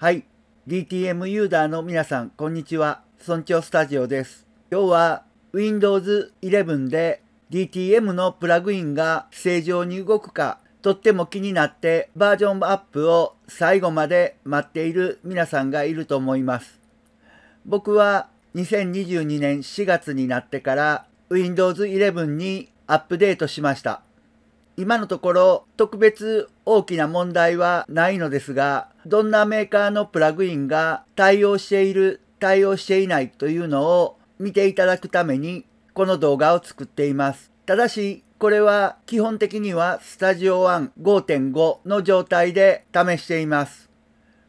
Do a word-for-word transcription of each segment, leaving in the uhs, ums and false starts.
はい。ディーティーエム ユーザーの皆さん、こんにちは。村長スタジオです。今日は ウィンドウズイレブン で ディーティーエム のプラグインが正常に動くか、とっても気になってバージョンアップを最後まで待っている皆さんがいると思います。僕はにせんにじゅうにねんしがつになってから ウィンドウズイレブン にアップデートしました。今のところ特別大きな問題はないのですが、どんなメーカーのプラグインが対応している、対応していないというのを見ていただくためにこの動画を作っています。ただし、これは基本的にはスタジオワン ごてんご の状態で試しています。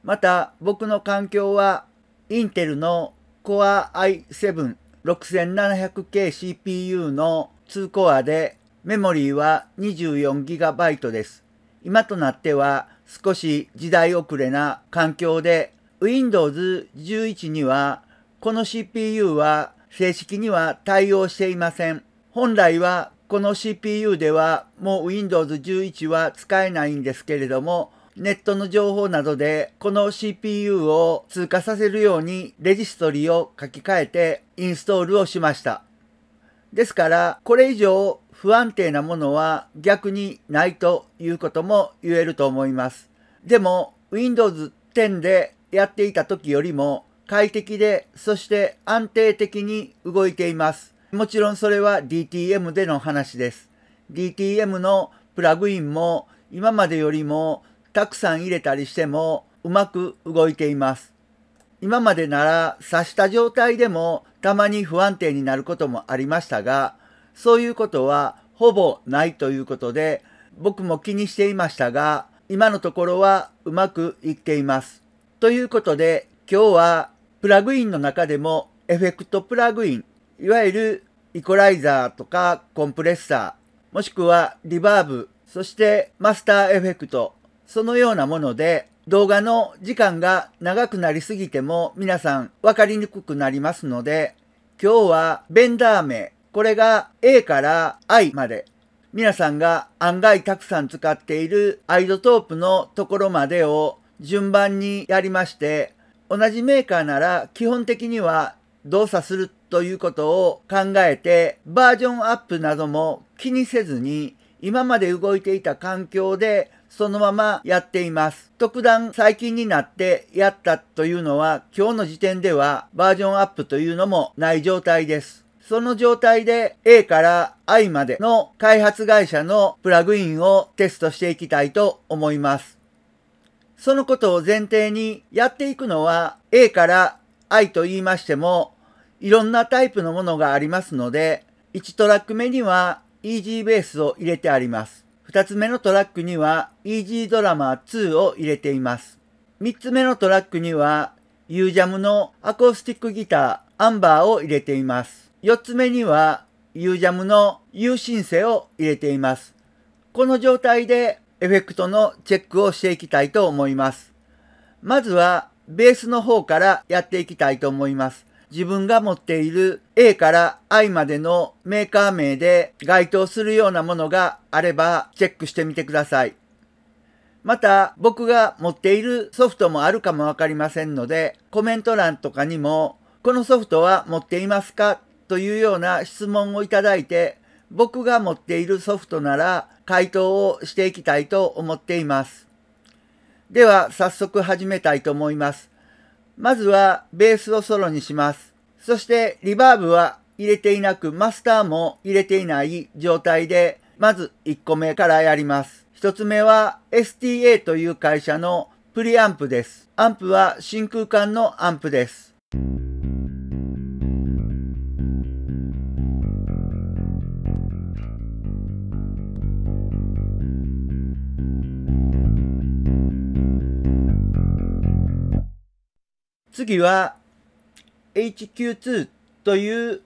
また、僕の環境は Intel の Core アイセブン ろくせんななひゃくケー シーピーユー のツーコアで、メモリーは にじゅうよんギガバイト です。今となっては少し時代遅れな環境で、ウィンドウズイレブン にはこの シーピーユー は正式には対応していません。本来はこの シーピーユー ではもう ウィンドウズイレブン は使えないんですけれども、ネットの情報などでこの シーピーユー を通過させるようにレジストリを書き換えてインストールをしました。ですから、これ以上不安定なものは逆にないということも言えると思います。でも ウィンドウズテン でやっていた時よりも快適で、そして安定的に動いています。もちろんそれは ディーティーエム での話です。ディーティーエム のプラグインも今までよりもたくさん入れたりしてもうまく動いています。今までなら挿した状態でもたまに不安定になることもありましたが、そういうことはほぼないということで、僕も気にしていましたが、今のところはうまくいっています。ということで、今日はプラグインの中でもエフェクトプラグイン、いわゆるイコライザーとかコンプレッサー、もしくはリバーブ、そしてマスターエフェクト、そのようなもので、動画の時間が長くなりすぎても皆さん分かりにくくなりますので、今日はベンダー名、これが A から I まで、皆さんが案外たくさん使っているiZotopeのところまでを順番にやりまして、同じメーカーなら基本的には動作するということを考えて、バージョンアップなども気にせずに今まで動いていた環境でそのままやっています。特段最近になってやったというのは、今日の時点ではバージョンアップというのもない状態です。その状態で A から I までの開発会社のプラグインをテストしていきたいと思います。そのことを前提にやっていくのは A から I と言いましても、いろんなタイプのものがありますので、いちトラック目には イージー ベースを入れてあります。二つ目のトラックには イージー ドラマーツーを入れています。三つ目のトラックには ユージャム のアコースティックギターアンバーを入れています。四つ目には ユージャム の U シンセを入れています。この状態でエフェクトのチェックをしていきたいと思います。まずはベースの方からやっていきたいと思います。自分が持っている A から I までのメーカー名で該当するようなものがあればチェックしてみてください。また、僕が持っているソフトもあるかもわかりませんので、コメント欄とかにもこのソフトは持っていますかというような質問をいただいて、僕が持っているソフトなら回答をしていきたいと思っています。では、早速始めたいと思います。まずはベースをソロにします。そしてリバーブは入れていなく、マスターも入れていない状態で、まずいっこめからやります。ひとつめは エスティーエー という会社のプリアンプです。アンプは真空管のアンプです。次は エイチキューツー という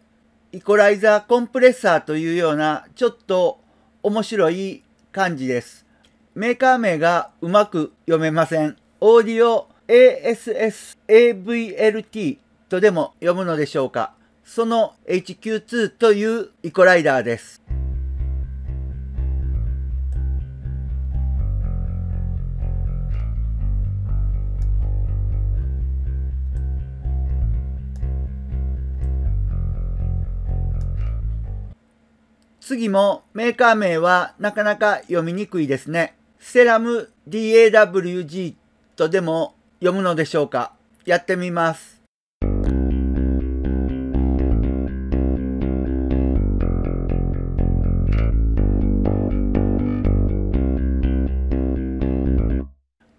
イコライザーコンプレッサーというようなちょっと面白い感じです。メーカー名がうまく読めません。オーディオ エーエスエス エーブイエルティー とでも読むのでしょうか。その エイチキューツー というイコライザーです。次もメーカー名はなかなか読みにくいですね。セラム ダブリュー とでも読むのでしょうか。やってみます。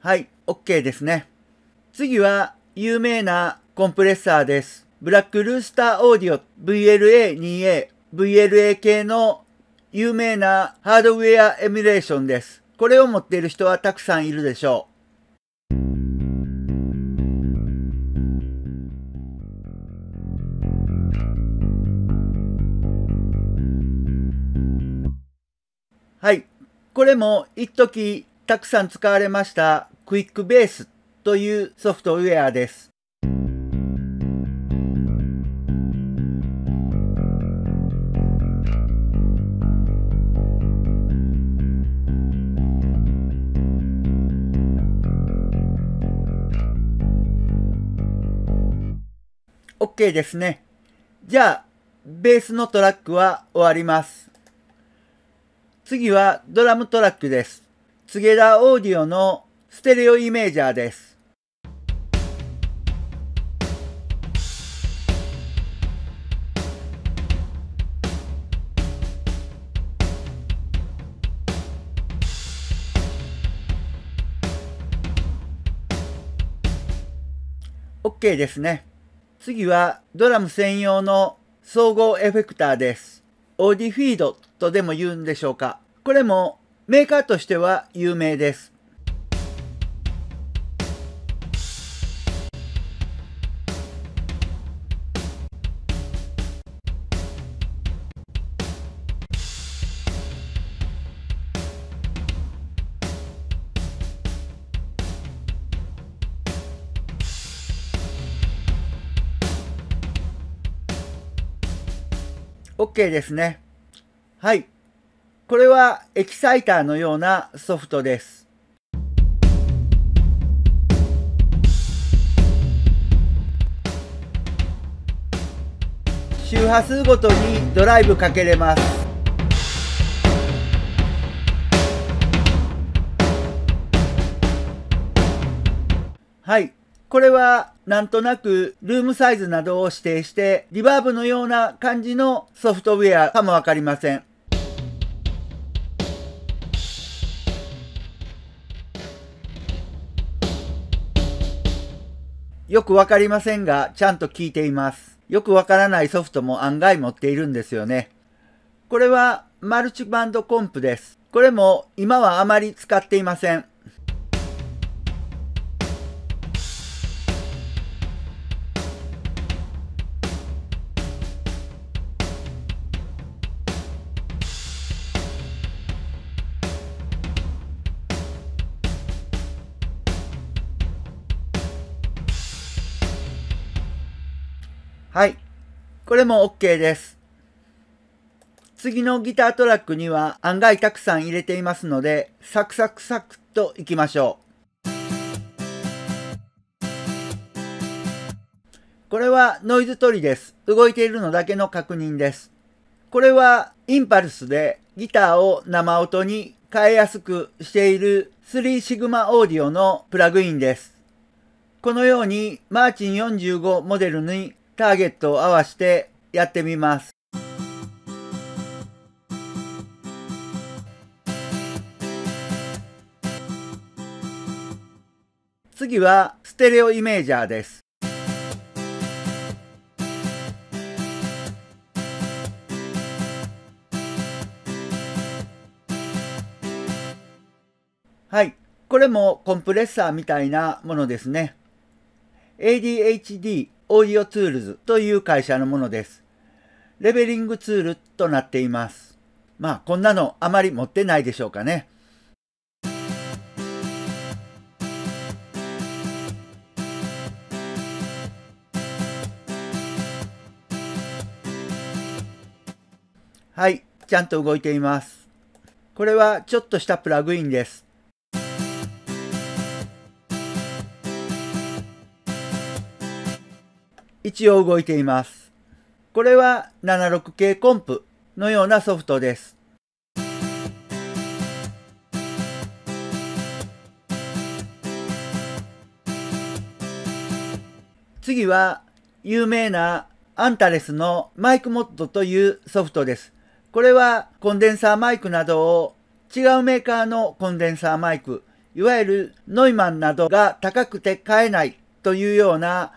はい、OK ですね。次は有名なコンプレッサーです。ブラックルースターオーディオ ブイエルエー ツーエー。ブイエルエー 系の有名なハードウェアエミュレーションです。これを持っている人はたくさんいるでしょう。はい。これも一時たくさん使われましたクイックベースというソフトウェアです。OK ですね。じゃあ、ベースのトラックは終わります。次はドラムトラックです。ツゲダーオーディオのステレオイメージャーです。OK ですね。次はドラム専用の総合エフェクターです。オーディフィードとでも言うんでしょうか。これもメーカーとしては有名です。OK ですね。はい。これはエキサイターのようなソフトです。周波数ごとにドライブかけれます。はい。これはなんとなくルームサイズなどを指定してリバーブのような感じのソフトウェアかもわかりません。よくわかりませんがちゃんと聞いています。よくわからないソフトも案外持っているんですよね。これはマルチバンドコンプです。これも今はあまり使っていません。はい。これも OK です。次のギタートラックには案外たくさん入れていますので、サクサクサクっといきましょう。これはノイズ取りです。動いているのだけの確認です。これはインパルスでギターを生音に変えやすくしている スリーシグマ Audio のプラグインです。このようにマーチンよんじゅうごモデルにターゲットを合わせてやってみます。次はステレオイメージャーです。はい、これもコンプレッサーみたいなものですね。エーディーエイチディーオーディオツールズという会社のものです。レベリングツールとなっています。まあこんなのあまり持ってないでしょうかね。はい、ちゃんと動いています。これはちょっとしたプラグインです。一応動いています。これはななじゅうろく系コンプのようなソフトです。次は有名なアンタレスのマイクモッドというソフトです。これはコンデンサーマイクなどを違うメーカーのコンデンサーマイク、いわゆるノイマンなどが高くて買えないというような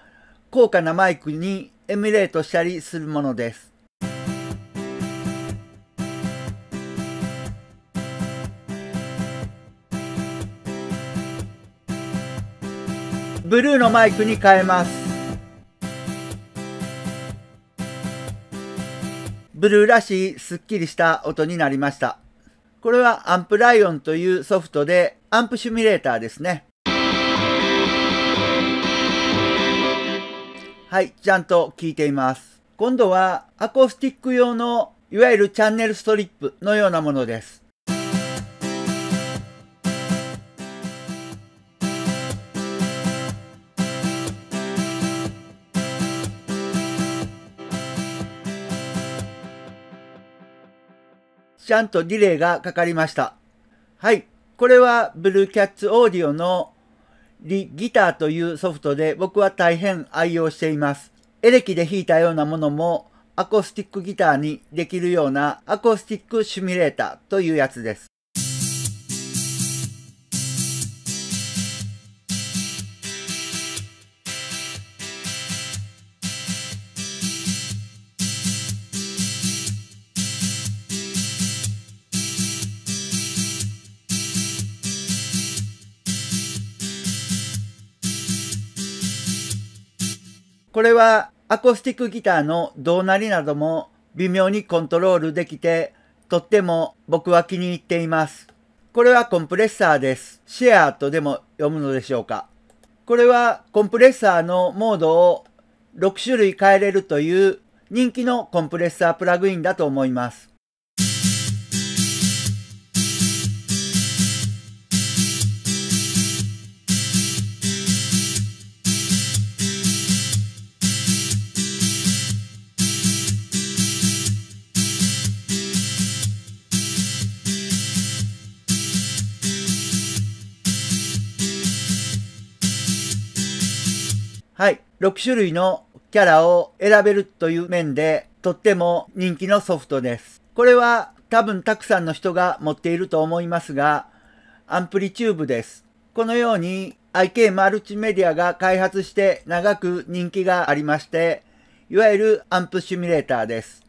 高価なマイクにエミュレートしたりするものです。ブルーのマイクに変えます。ブルーらしいすっきりした音になりました。これはアンプライオンというソフトでアンプシミュレーターですね。はい、ちゃんと聞いています。今度はアコースティック用のいわゆるチャンネルストリップのようなものです。ちゃんとディレイがかかりました。はい。これはブルーキャッツオーディオのリギターというソフトで僕は大変愛用しています。エレキで弾いたようなものもアコースティックギターにできるようなアコースティックシミュレーターというやつです。これはアコースティックギターの胴鳴りなども微妙にコントロールできて、とっても僕は気に入っています。これはコンプレッサーです。シェアとでも読むのでしょうか。これはコンプレッサーのモードをろく種類変えれるという人気のコンプレッサープラグインだと思います。はい。ろく種類のキャラを選べるという面で、とっても人気のソフトです。これは多分たくさんの人が持っていると思いますが、アンプリチューブです。このように アイケー マルチメディアが開発して長く人気がありまして、いわゆるアンプシミュレーターです。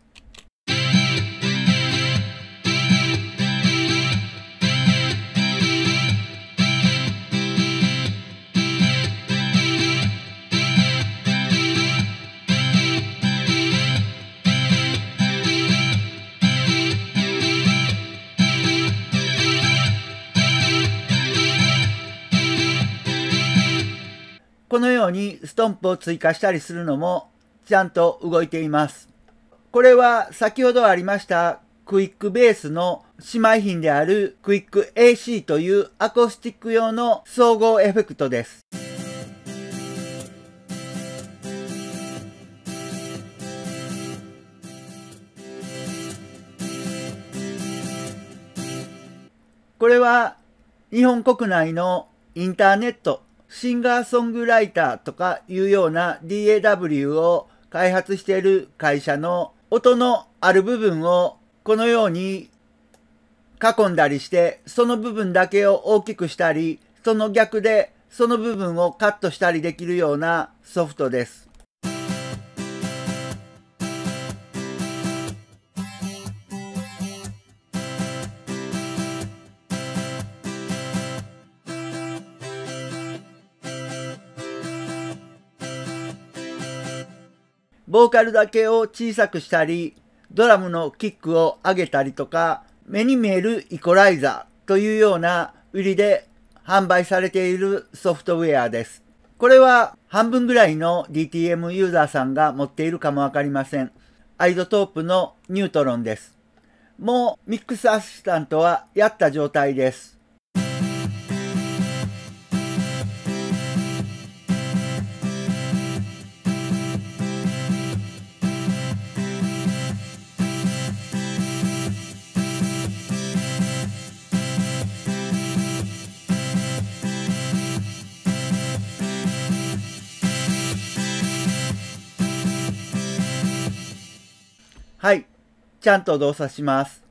このようにストンプを追加したりするのもちゃんと動いています。これは先ほどありましたクイックベースの姉妹品であるクイック エーシー というアコースティック用の総合エフェクトです。これは日本国内のインターネットシンガーソングライターとかいうような ダウ を開発している会社の音のある部分をこのように囲んだりして、その部分だけを大きくしたり、その逆でその部分をカットしたりできるようなソフトです。ボーカルだけを小さくしたり、ドラムのキックを上げたりとか、目に見えるイコライザーというような売りで販売されているソフトウェアです。これは半分ぐらいの ディーティーエム ユーザーさんが持っているかもわかりません。iZotopeのニュートロンです。もうミックスアシスタントはやった状態です。はい、ちゃんと動作します。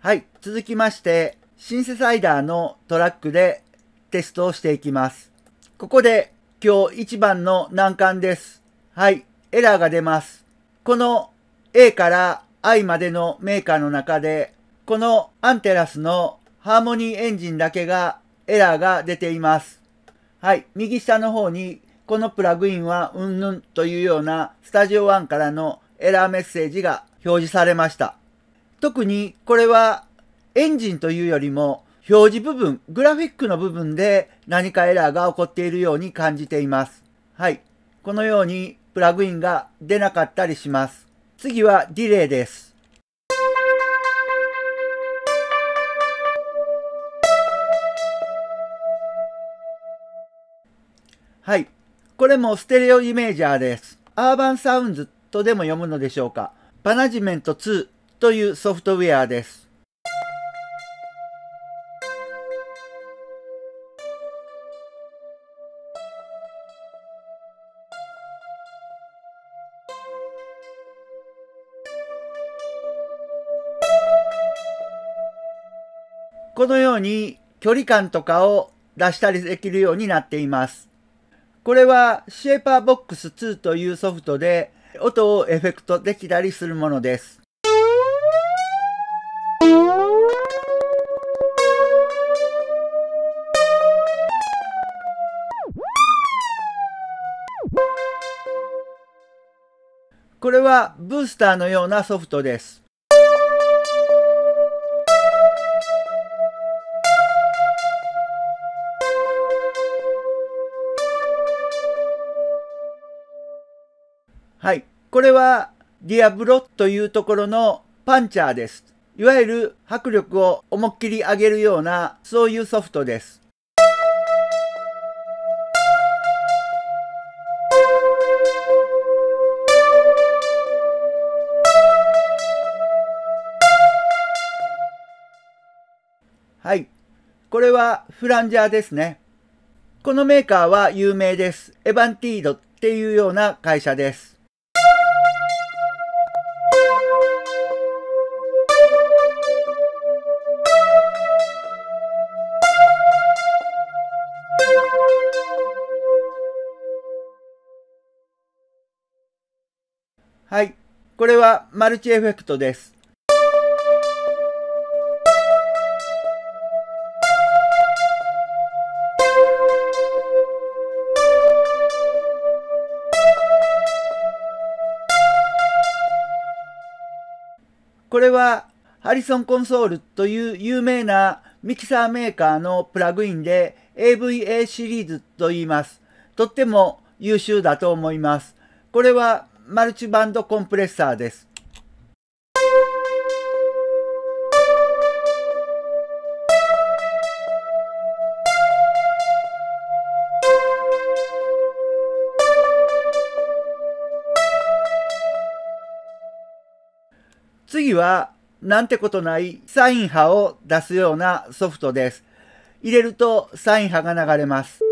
はい、続きまして、シンセサイダーのトラックでテストをしていきます。ここで今日一番の難関です。はい、エラーが出ます。この A から I までのメーカーの中で、このアンテラスのハーモニーエンジンだけがエラーが出ています。はい、右下の方にこのプラグインはうんぬんというようなStudio Oneからのエラーメッセージが表示されました。特にこれはエンジンというよりも表示部分、グラフィックの部分で何かエラーが起こっているように感じています。はい。このようにプラグインが出なかったりします。次はディレイです。はい。これもステレオイメージャーです。アーバンサウンズとでも読むのでしょうか。マネジメントツーというソフトウェアです。このように距離感とかを出したりできるようになっています。これはシェーパーボックスツーというソフトで音をエフェクトできたりするものです。これはブースターのようなソフトです。はい。これはディアブロというところのパンチャーです。いわゆる迫力を思いっきり上げるようなそういうソフトです。はい。これはフランジャーですね。このメーカーは有名です。エバンティードっていうような会社です。はい。これはマルチエフェクトです。これはハリソンコンソールという有名なミキサーメーカーのプラグインで エーブイエー シリーズと言います。とっても優秀だと思います。これはマルチバンドコンプレッサーです。次はなんてことないサイン波を出すようなソフトです。入れるとサイン波が流れます。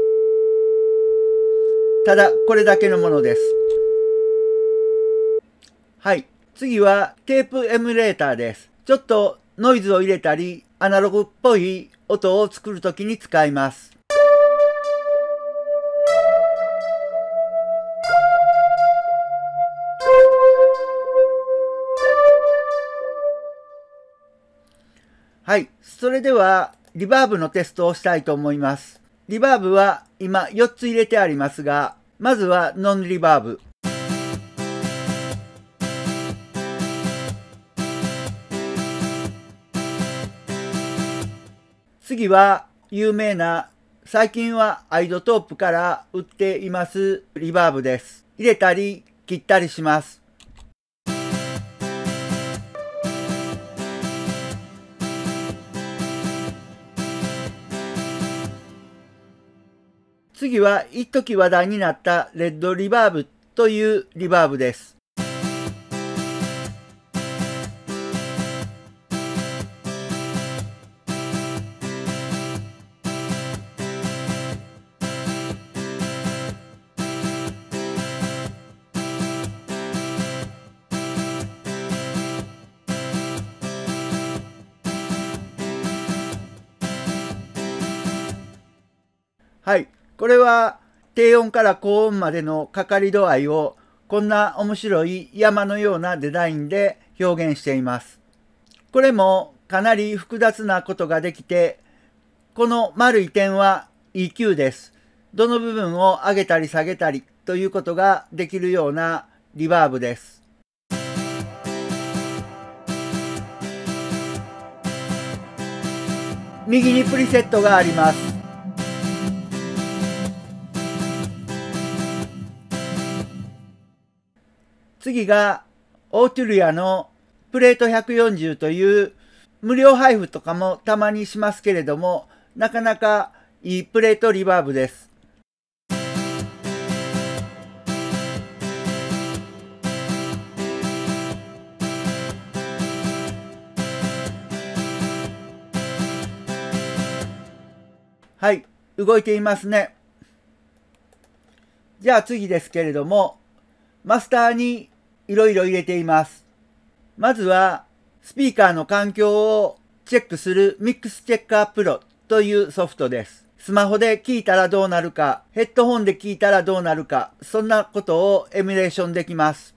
ただこれだけのものです。はい。次はテープエムレーターです。ちょっとノイズを入れたり、アナログっぽい音を作るときに使います。はい。それではリバーブのテストをしたいと思います。リバーブは今よっつ入れてありますが、まずはノンリバーブ。次は有名な、最近はiZotopeから売っていますリバーブです。入れたり切ったりします。次は一時話題になったレッドリバーブというリバーブです。はい。これは低音から高音までのかかり度合いをこんな面白い山のようなデザインで表現しています。これもかなり複雑なことができて、この丸い点は イーキュー です。どの部分を上げたり下げたりということができるようなリバーブです。右にプリセットがあります。次がオートゥリアのプレートひゃくよんじゅうという無料配布とかもたまにしますけれども、なかなかいいプレートリバーブです。はい、動いていますね。じゃあ次ですけれども、マスターにいろいろ入れています。まずは、スピーカーの環境をチェックする Mix Checker Pro というソフトです。スマホで聞いたらどうなるか、ヘッドホンで聞いたらどうなるか、そんなことをエミュレーションできます。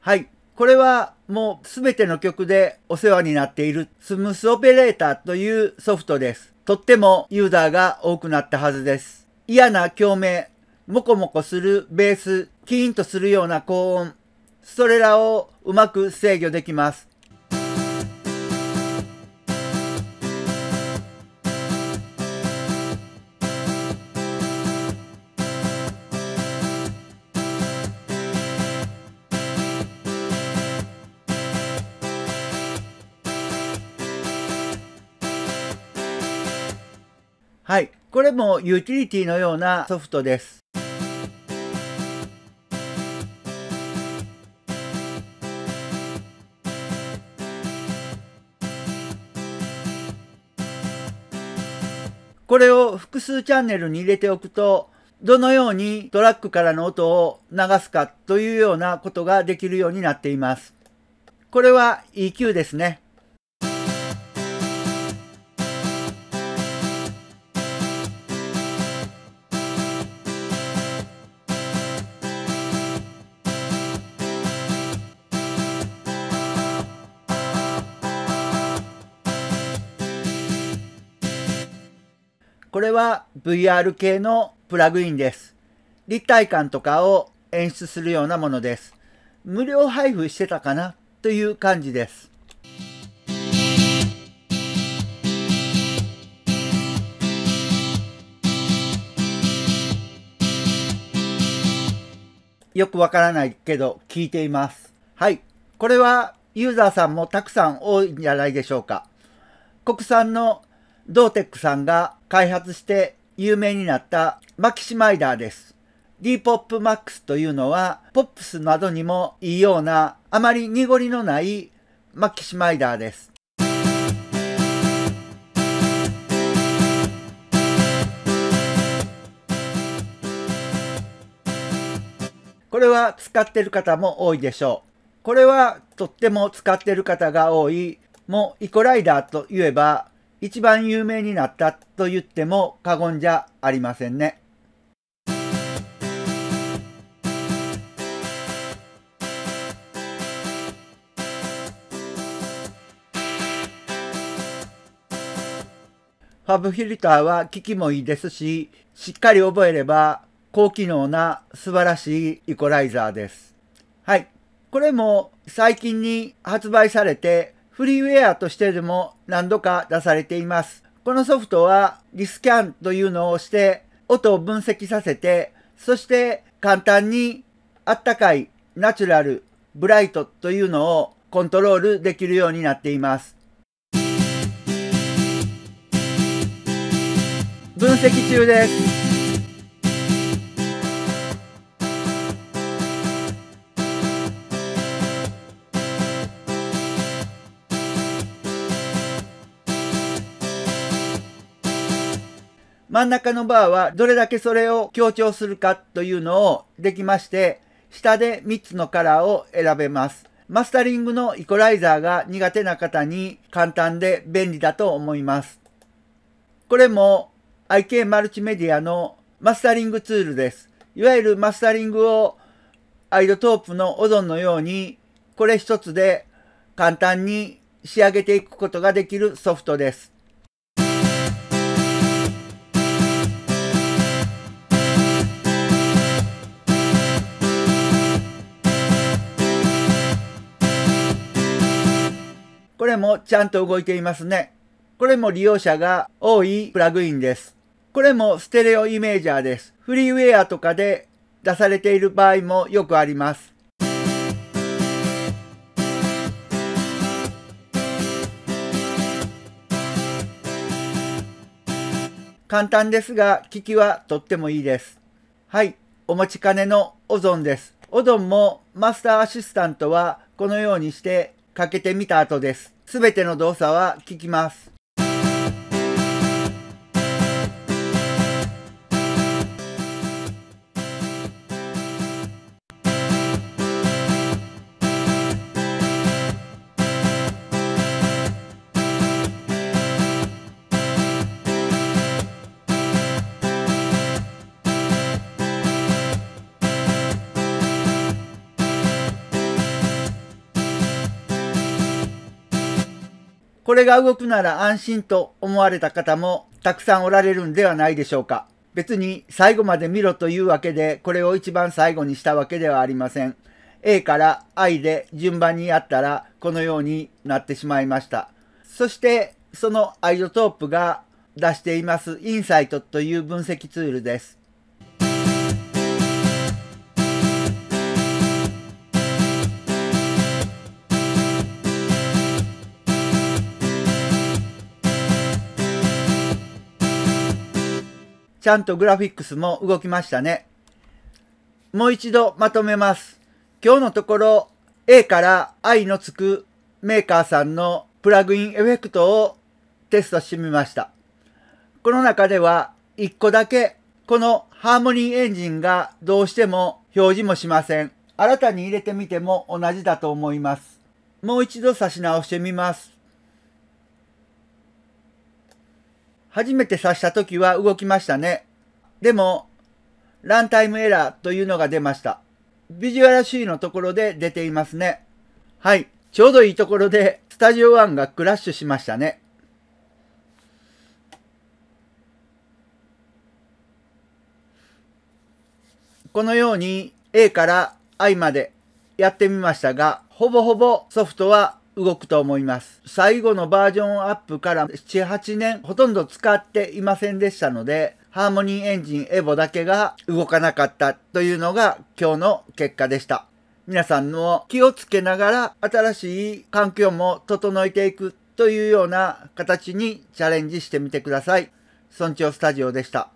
はい。これはもうすべての曲でお世話になっているスムースオペレーターというソフトです。とってもユーザーが多くなったはずです。嫌な共鳴、モコモコするベース、キーンとするような高音、それらをうまく制御できます。はい。これもユーティリティのようなソフトです。これを複数チャンネルに入れておくと、どのようにトラックからの音を流すかというようなことができるようになっています。これは イーキュー ですね。これは ブイアール 系のプラグインです。立体感とかを演出するようなものです。無料配布してたかなという感じです。よくわからないけど聞いています。はい。これはユーザーさんもたくさん多いんじゃないでしょうか。国産のドーテックさんが開発して有名になったマキシマイダーです。D-ポップ Max というのは、ポップスなどにもいいような、あまり濁りのないマキシマイダーです。これは使ってる方も多いでしょう。これはとっても使ってる方が多い、もうイコライダーといえば、一番有名になったと言っても過言じゃありませんね。ファブフィルターは効きもいいですし、しっかり覚えれば高機能な素晴らしいイコライザーです。はい。これも最近に発売されて、フリーウェアとしてでも何度か出されています。このソフトはリスキャンというのをして音を分析させて、そして簡単にあったかい、ナチュラル、ブライトというのをコントロールできるようになっています。分析中です。真ん中のバーはどれだけそれを強調するかというのをできまして、下でみっつのカラーを選べます。マスタリングのイコライザーが苦手な方に簡単で便利だと思います。これも アイケー マルチメディアのマスタリングツールです。いわゆるマスタリングをiZotopeのオゾンのようにこれ一つで簡単に仕上げていくことができるソフトです。これもちゃんと動いていますね。これも利用者が多いプラグインです。これもステレオイメージャーです。フリーウェアとかで出されている場合もよくあります。簡単ですが、機器はとってもいいです。はい、お待ちかねのオゾンです。オゾンもマスターアシスタントはこのようにしてかけてみた後です。すべての動作は聞きます。これが動くなら安心と思われた方もたくさんおられるんではないでしょうか。別に最後まで見ろというわけでこれを一番最後にしたわけではありません。A から I で順番にやったらこのようになってしまいました。そしてその iZotope が出していますインサイトという分析ツールです。ちゃんとグラフィックスも動きましたね。もう一度まとめます。今日のところ A から I のつくメーカーさんのプラグインエフェクトをテストしてみました。この中ではいっこだけこのハーモニーエンジンがどうしても表示もしません。新たに入れてみても同じだと思います。もう一度差し直してみます。初めて挿した時は動きましたね。でも、ランタイムエラーというのが出ました。ビジュアル C のところで出ていますね。はい。ちょうどいいところで、Studio One がクラッシュしましたね。このように A から I までやってみましたが、ほぼほぼソフトは動くと思います。最後のバージョンアップからなな、はちねんほとんど使っていませんでしたので、ハーモニーエンジンエボだけが動かなかったというのが今日の結果でした。皆さんも気をつけながら新しい環境も整えていくというような形にチャレンジしてみてください。村長スタジオでした。